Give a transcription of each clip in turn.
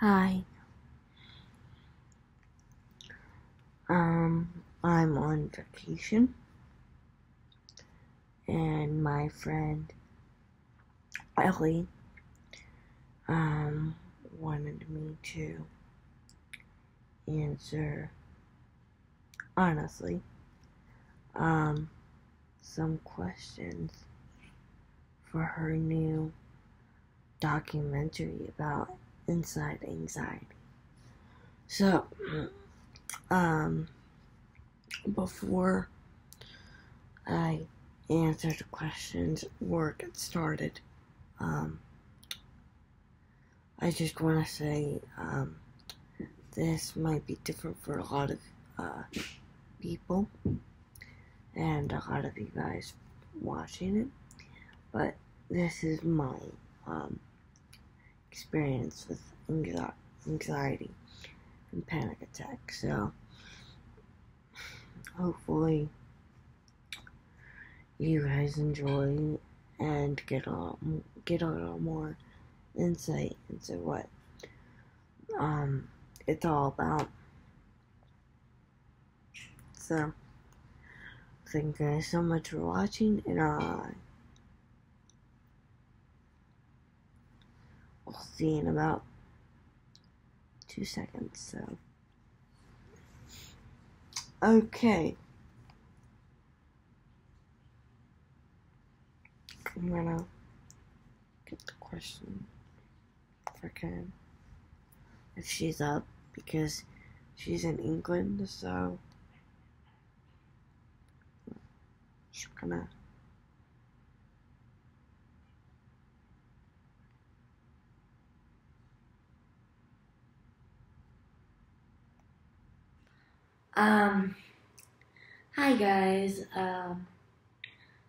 I'm on vacation, and my friend Ellie wanted me to answer honestly some questions for her new documentary about inside anxiety. So before I answer the questions or get started, I just want to say this might be different for a lot of people and a lot of you guys watching it, but this is my experience with anxiety and panic attacks. So hopefully you guys enjoy and get a little more insight into what it's all about. So thank you guys so much for watching, and I'll see you in about 2 seconds. So okay, I'm gonna get the question if I can, if she's up, because she's in England, so she's gonna hi guys,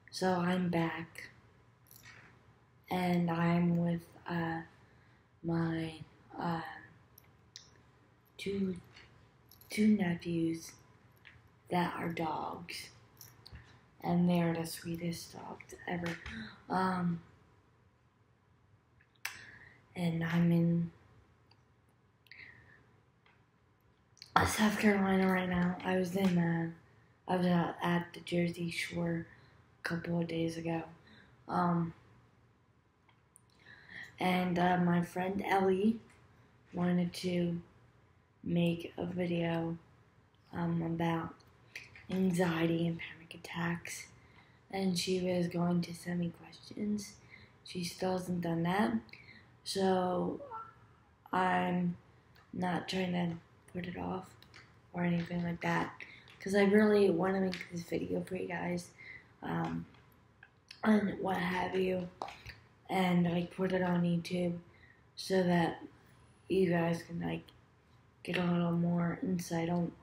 so I'm back, and I'm with, my, two nephews that are dogs, and they're the sweetest dogs ever, and I'm in South Carolina right now. I was at the Jersey Shore a couple of days ago, and my friend Ellie wanted to make a video about anxiety and panic attacks, and she was going to send me questions. She still hasn't done that, so I'm not trying to put it off or anything like that, because I really want to make this video for you guys, and what have you, and like put it on YouTube so that you guys can like get a little more insight on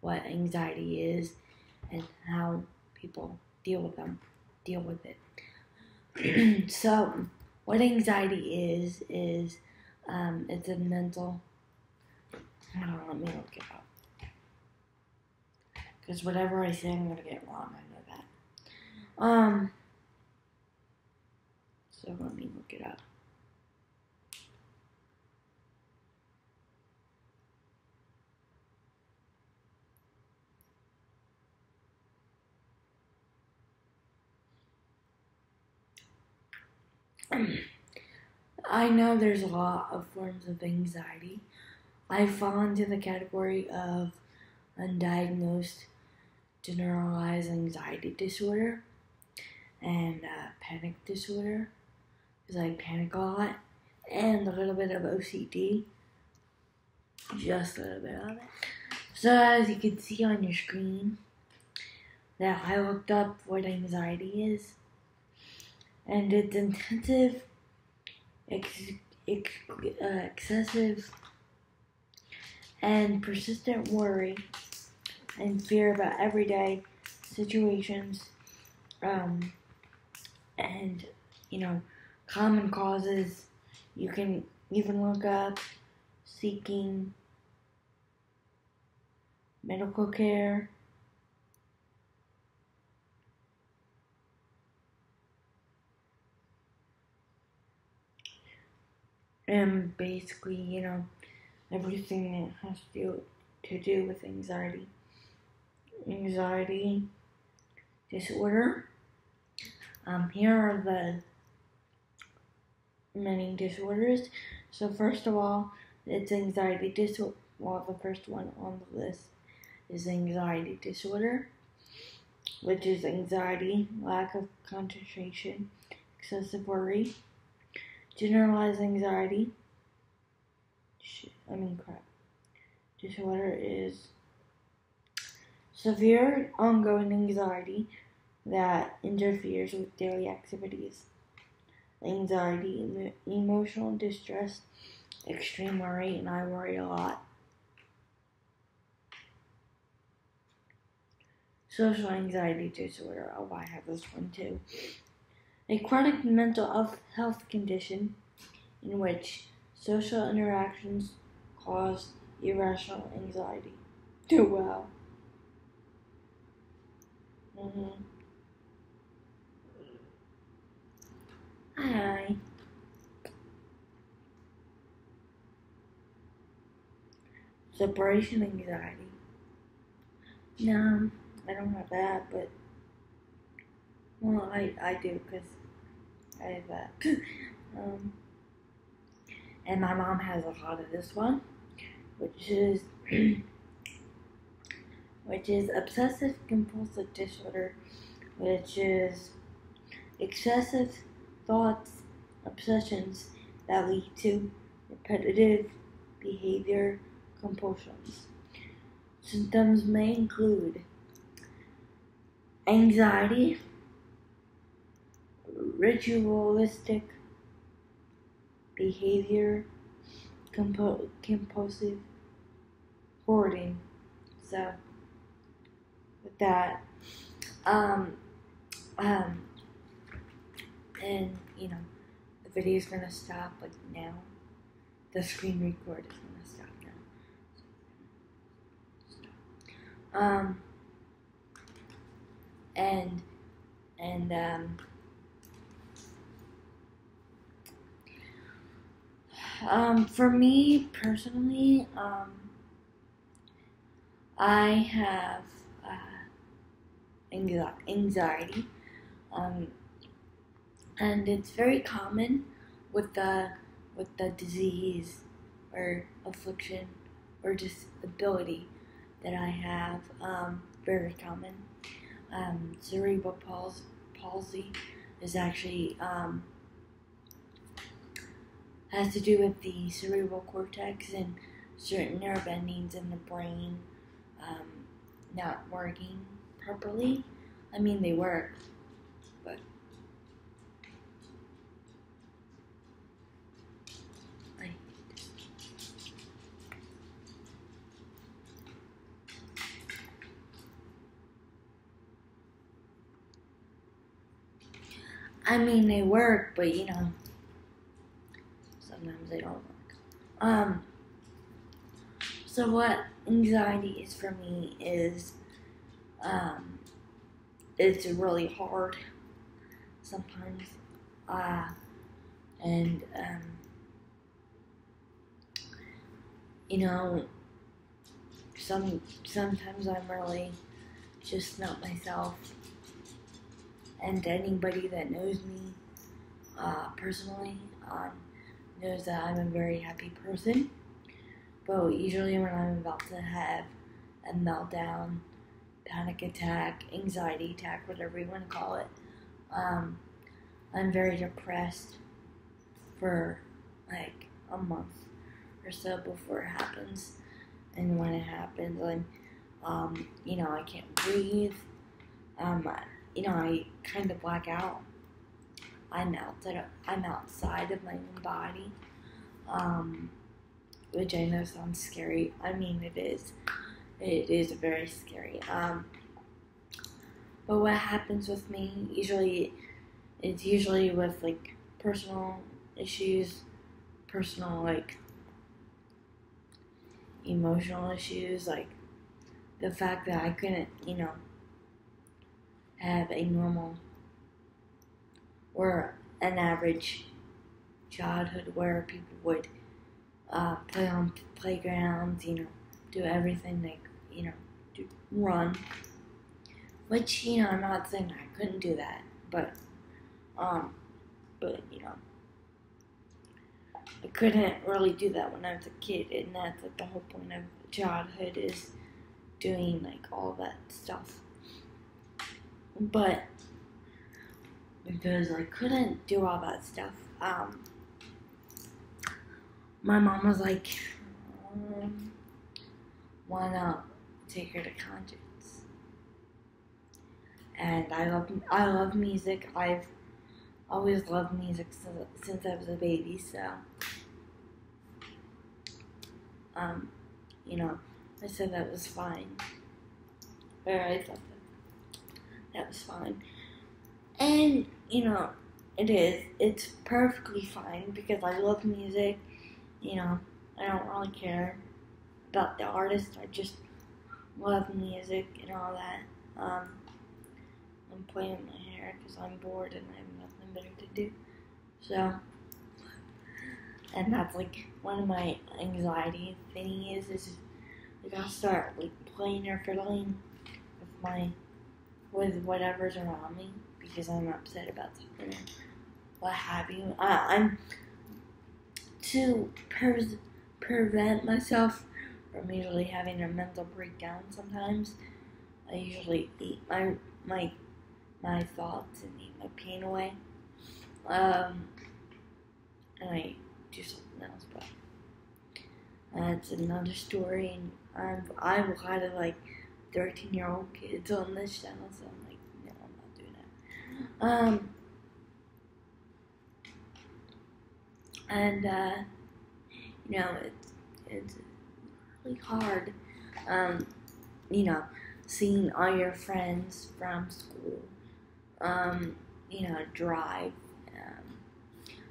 what anxiety is and how people deal with it. So what anxiety is it's a mental— hold on, let me look it up, because whatever I say I'm going to get wrong, I know that. So let me look it up. I know there's a lot of forms of anxiety. I fall into the category of undiagnosed generalized anxiety disorder and panic disorder, because I panic a lot, and a little bit of OCD, just a little bit of it. So as you can see on your screen, now I looked up what anxiety is, and it's intensive, excessive, and persistent worry and fear about everyday situations, and, you know, common causes. You can even look up seeking medical care, and basically, you know, everything that has to do with anxiety. Anxiety disorder. Here are the many disorders. So first of all, it's anxiety disorder. Well, the first one on the list is anxiety disorder, which is anxiety, lack of concentration, excessive worry, generalized anxiety. Disorder is severe ongoing anxiety that interferes with daily activities. Anxiety, emotional distress, extreme worry, and I worry a lot. Social anxiety disorder. Oh, I have this one too. A chronic mental health condition in which social interactions cause irrational anxiety. Do well. Hi. Separation anxiety. No, I don't have that, but well, I do because I have that. And my mom has a lot of this one, which is obsessive compulsive disorder, which is excessive thoughts, obsessions that lead to repetitive behavior compulsions. Symptoms may include anxiety, ritualistic behavior, compulsive hoarding. So, with that, and you know, the video is gonna stop like now. The screen record is gonna stop now. For me personally, I have anxiety, and it's very common with the disease or affliction or disability that I have. Very common. Cerebral palsy is actually has to do with the cerebral cortex and certain nerve endings in the brain not working properly. I mean, they work, but I you know, sometimes they don't work. So what anxiety is for me is, it's really hard sometimes, and, you know, sometimes I'm really just not myself, and anybody that knows me, personally, knows that I'm a very happy person, but usually when I'm about to have a meltdown, panic attack, anxiety attack, whatever you want to call it, I'm very depressed for like a month or so before it happens, and when it happens, I'm, you know, I can't breathe, you know, I kind of black out. I'm outside of my own body, which I know sounds scary. I mean, it is. It is very scary. But what happens with me usually, it's usually with like personal issues, personal like emotional issues, like the fact that I couldn't, you know, have a normal or an average childhood where people would play on playgrounds, you know, do everything, like, you know, do run. Which, you know, I'm not saying I couldn't do that, but, you know, I couldn't really do that when I was a kid, and that's, like, the whole point of childhood is doing, like, all that stuff. But, because I couldn't do all that stuff, my mom was like, wanna take her to concerts. And I love music. I've always loved music since I was a baby. So, you know, I said that was fine. Or I thought that was fine. And, you know, it is. It's perfectly fine because I love music. You know, I don't really care about the artist. I just love music and all that. I'm playing my hair because I'm bored and I have nothing better to do. So, and that's like one of my anxiety thing is like I'll start like playing or fiddling with whatever's around me because I'm upset about something, what have you. I'm to prevent myself from usually having a mental breakdown. Sometimes I usually eat my thoughts and eat my pain away, and I do something else, but that's another story. And I'm kind of like 13-year-old kids on this channel, so I'm like, no, I'm not doing that. And you know, it's really hard, you know, seeing all your friends from school, you know, drive.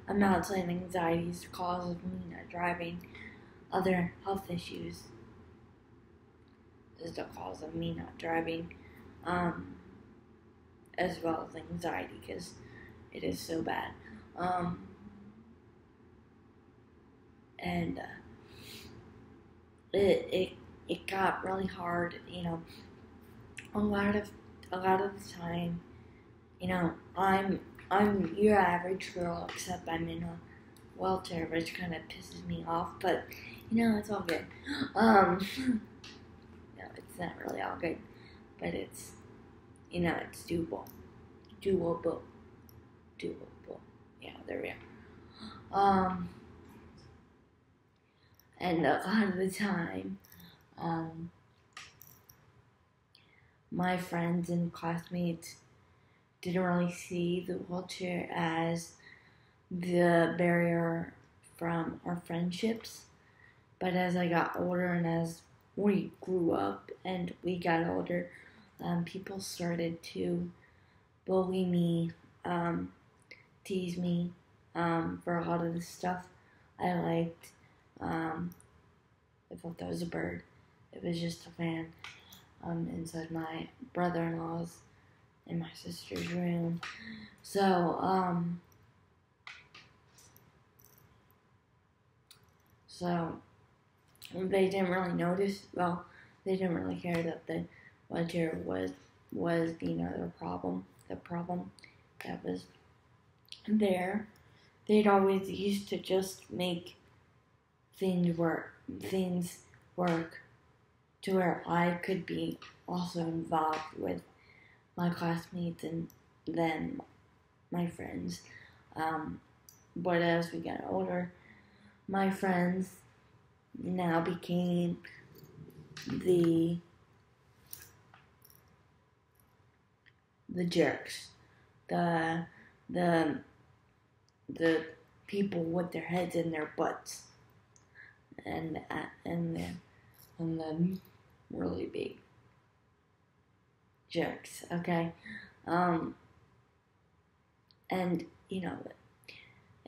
I'm not saying anxiety is the cause of, you know, driving. Other health issues is the cause of me not driving, as well as anxiety, because it is so bad. And it got really hard, you know. A lot of the time, you know, I'm your average girl, except I'm in a wheelchair, which kind of pisses me off. But you know, it's all good. No, it's not really all good, but it's, you know, it's doable. Yeah, there we are. And a lot of the time, my friends and classmates didn't really see the wheelchair as the barrier from our friendships. But as I got older and as we grew up and we got older, people started to bully me, tease me, for a lot of the stuff I liked. I thought that was a bird. It was just a fan. Inside my brother-in-law's and my sister's room. So, they didn't really notice, well, they didn't really care that the wheelchair was, you know, the problem that was there. They'd always used to just make things work. To where I could be also involved with my classmates and then my friends. But as we got older, my friends now became the jerks, the people with their heads in their butts, and the really big jerks, okay? And, you know,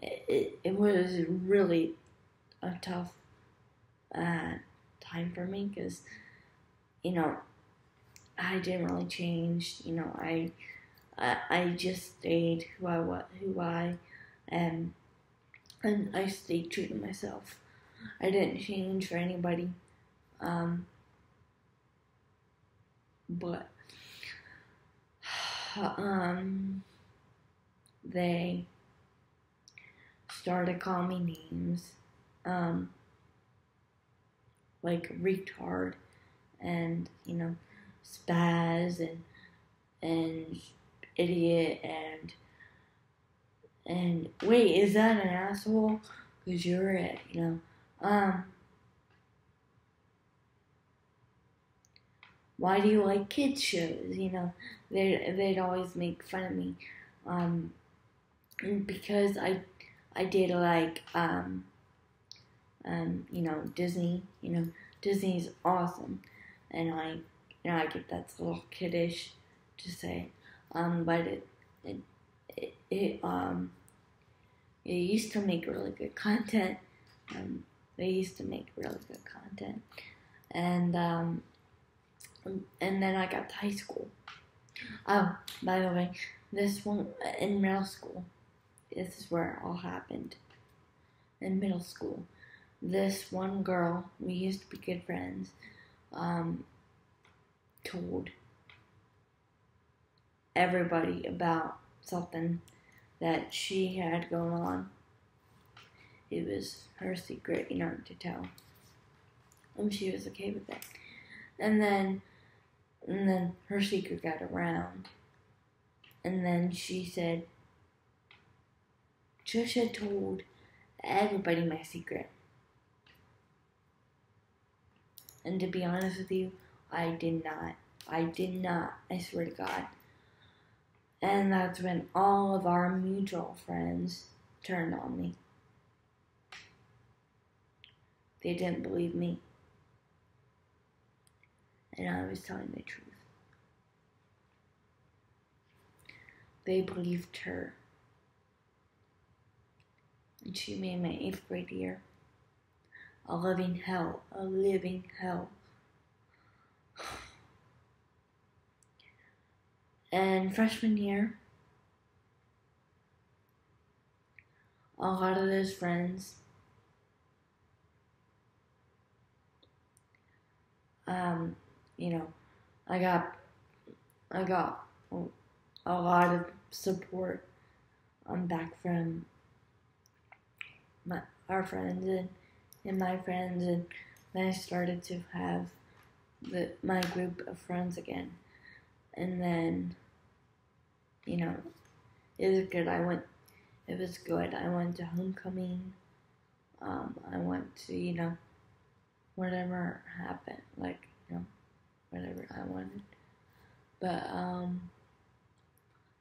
it was really a tough time for me because, you know, I didn't really change. You know, I just stayed who I am and I stayed true to myself. I didn't change for anybody. But they started calling me names, like retard and, you know, spaz and idiot and wait, is that an asshole? 'Cause you're it, you know. Why do you like kids shows? You know, they'd always make fun of me, because I did like you know, Disney. You know, Disney's awesome, and I get that's a little kiddish to say, but it used to make really good content. They used to make really good content, and then I got to high school. Oh, by the way, this one in middle school. This is where it all happened. In middle school, this one girl, we used to be good friends, told everybody about something that she had going on. It was her secret, you know, to tell. And she was okay with it. And then her secret got around. And then she said, Trisha told everybody my secret. And to be honest with you, I did not. I swear to God. And that's when all of our mutual friends turned on me. They didn't believe me. And I was telling the truth. They believed her. And she made my 8th grade year a living hell. A living hell. And freshman year, a lot of those friends you know, I got a lot of support back from our friends and my friends, and then I started to have my group of friends again. And then, you know, it was good. I went to homecoming. I went to, you know, whatever happened, like, you know, whatever I wanted. But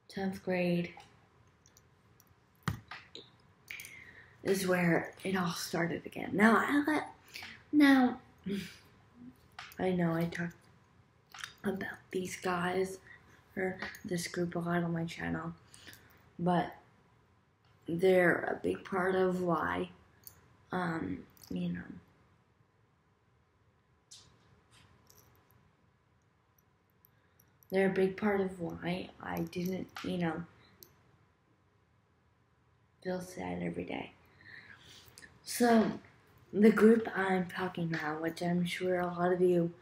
10th grade is where it all started again. Now I know I talked about these guys or this group a lot on my channel, but they're a big part of why, you know, they're a big part of why I didn't, you know, feel sad every day. So, the group I'm talking about, which I'm sure a lot of you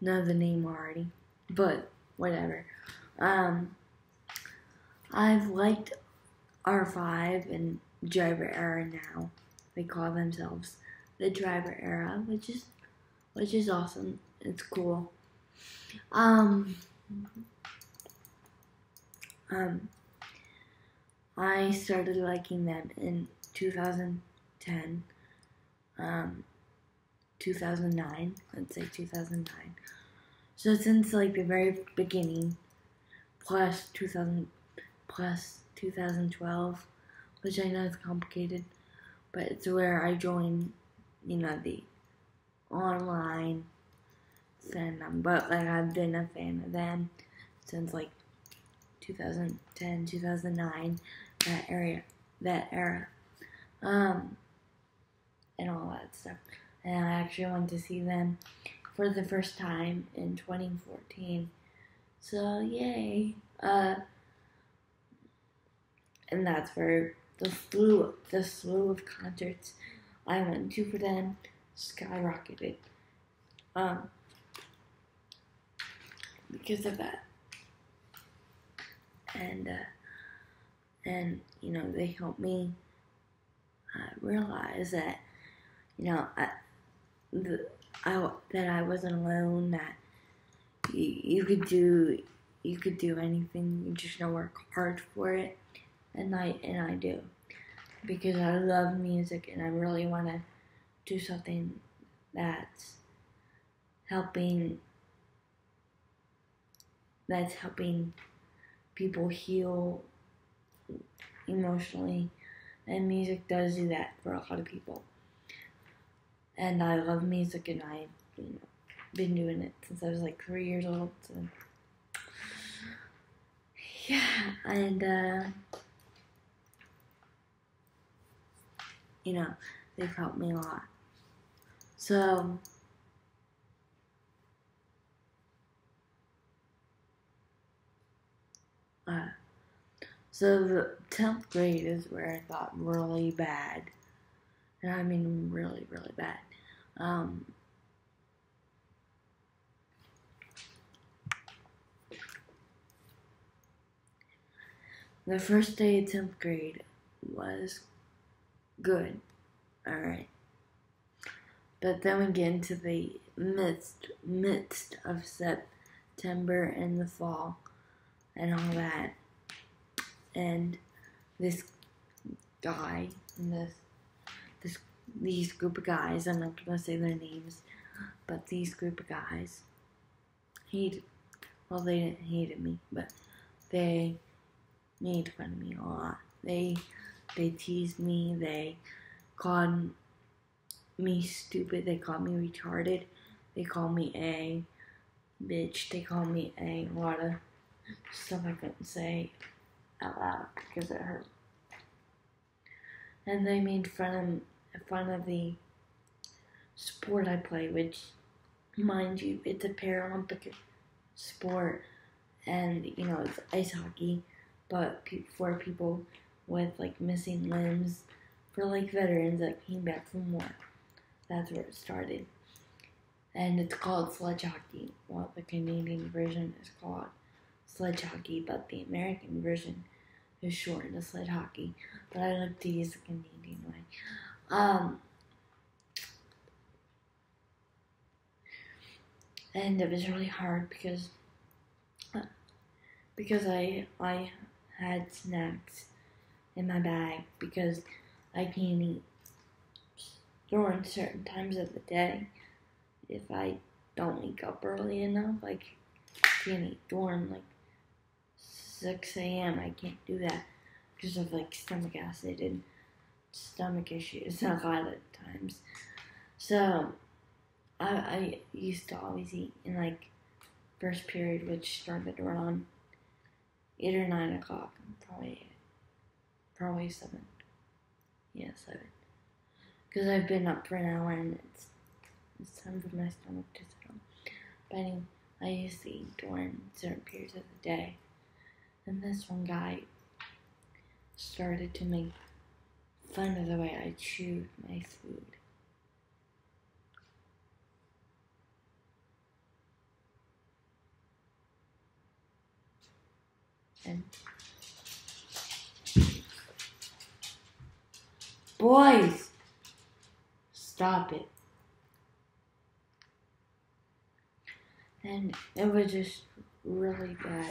know the name already, but whatever. I've liked R5 and Driver Era now. They call themselves the Driver Era, which is awesome. It's cool. I started liking them in 2010, 2009, let's say 2009. So since like the very beginning, plus 2012, which I know is complicated, but it's where I joined, you know, the online fandom. But like I've been a fan of them since like 2010, 2009, that era, and all that stuff. And I actually went to see them for the first time in 2014. So yay! And that's where the slew of concerts I went to for them skyrocketed because of that, and you know, they helped me realize that, you know, that I wasn't alone, that you could do anything, you just know, work hard for it. And I do, because I love music and I really want to do something that's helping people heal emotionally, and music does do that for a lot of people. And I love music, and I've, you know, been doing it since I was like 3 years old. So. Yeah, and you know, they've helped me a lot. So, the 10th grade is where it got really bad. And I mean really, really bad. The first day of 10th grade was good, alright. But then we get into the midst of September and the fall and all that. And this guy and these group of guys, I'm not gonna say their names, but these group of guys hated, well, they didn't hate me, but they made fun of me a lot. They teased me, they called me stupid, they called me retarded, they called me a bitch, they called me a lot of stuff I couldn't say out loud because it hurt. And they made fun of the sport I play, which, mind you, it's a Paralympic sport, and, you know, it's ice hockey, but for people with, like, missing limbs, for, like, veterans that came back from war. That's where it started. And it's called sledge hockey. Well, the Canadian version is called sledge hockey, but the American version is shortened to sled hockey. But I like to use the Canadian one. And it was really hard because I had snacks in my bag, because I can't eat during certain times of the day. If I don't wake up early enough, like, I can't eat during like 6 a.m. I can't do that because of, like, stomach acid and stomach issues a lot of times. So I used to always eat in, like, first period, which started around 8 or 9 o'clock, probably 7. Yeah, 7. Because I've been up for an hour and it's time for my stomach to settle. But anyway, I used to eat during certain periods of the day. And this one guy started to make fun of the way I chewed my food. And boys, stop it. And it was just really bad.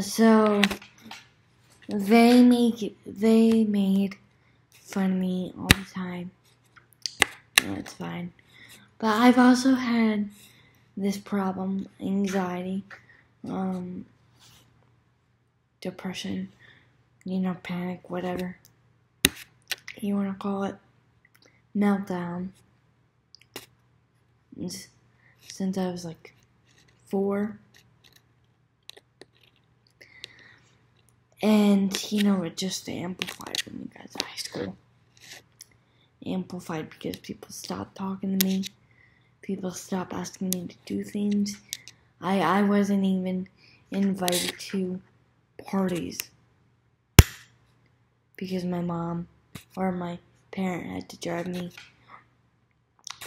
So they made fun of me all the time. No, it's fine. But I've also had this problem, anxiety, depression, you know, panic, whatever you want to call it, meltdown, since I was like 4. And, you know, it just amplified when you guys in high school. Amplified because people stopped talking to me. people stop asking me to do things. I wasn't even invited to parties because my mom or my parent had to drive me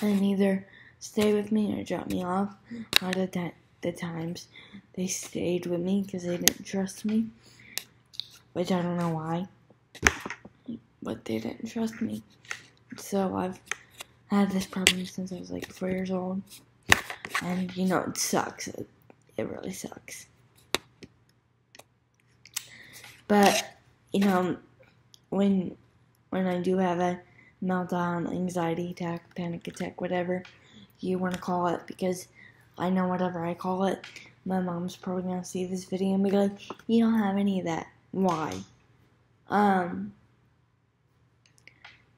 and either stay with me or drop me off. A lot of the times they stayed with me because they didn't trust me, which I don't know why, but they didn't trust me. So I've had this problem since I was like 4 years old, and you know, it sucks. It really sucks. But you know, when I do have a meltdown, anxiety attack, panic attack, whatever you want to call it, because I know whatever I call it, my mom's probably gonna see this video and be like, "You don't have any of that. Why?"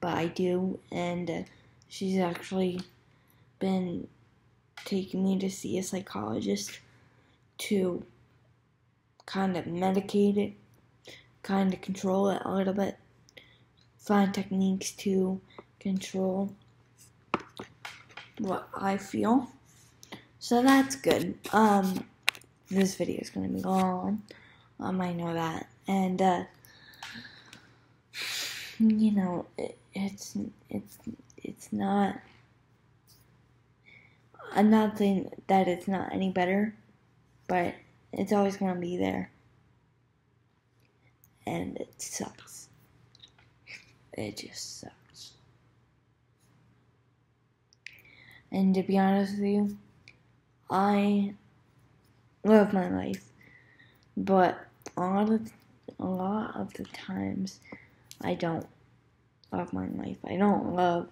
But I do, and she's actually been taking me to see a psychologist to kind of medicate it, kind of control it a little bit, find techniques to control what I feel. So that's good. This video is going to be long. I know that. And, you know, it's not, I'm not saying that it's not any better, but it's always going to be there. And it sucks. It just sucks. And to be honest with you, I love my life, but a lot of the times I don't love my life. I don't love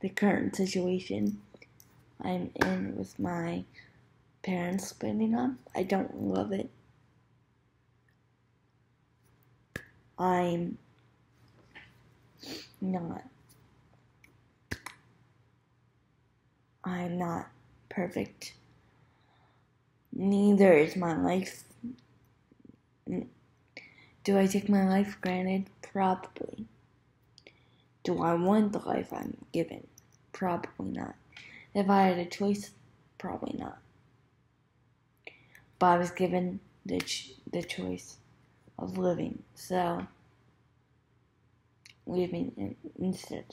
the current situation I'm in with my parents splitting up. I don't love it. I'm not. I'm not perfect. Neither is my life. Do I take my life for granted? Probably. Do I want the life I'm given? Probably not. If I had a choice, probably not. But I was given the choice of living, so living instead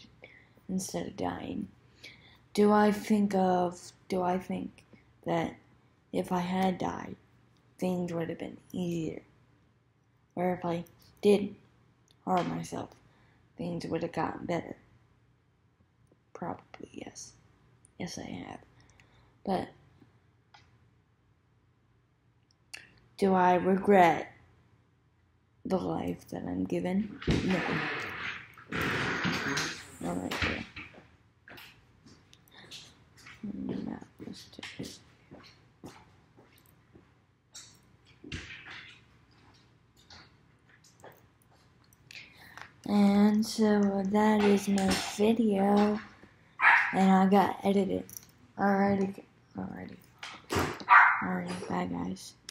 of dying. Do I think that if I had died, things would have been easier? Or if I did harm myself, things would have gotten better? Probably, yes. Yes, I have. But do I regret the life that I'm given? No. All right, yeah. And so that is my video, and I got edited. Alrighty. Bye guys.